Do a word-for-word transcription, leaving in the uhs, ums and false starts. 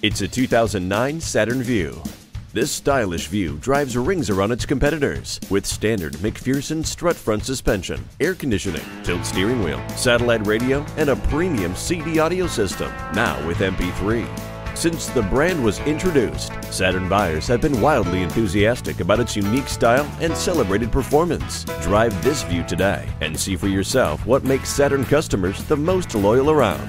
It's a two thousand nine Saturn Vue. This stylish Vue drives rings around its competitors with standard McPherson strut front suspension, air conditioning, tilt steering wheel, satellite radio, and a premium C D audio system, now with M P three. Since the brand was introduced, Saturn buyers have been wildly enthusiastic about its unique style and celebrated performance. Drive this Vue today and see for yourself what makes Saturn customers the most loyal around.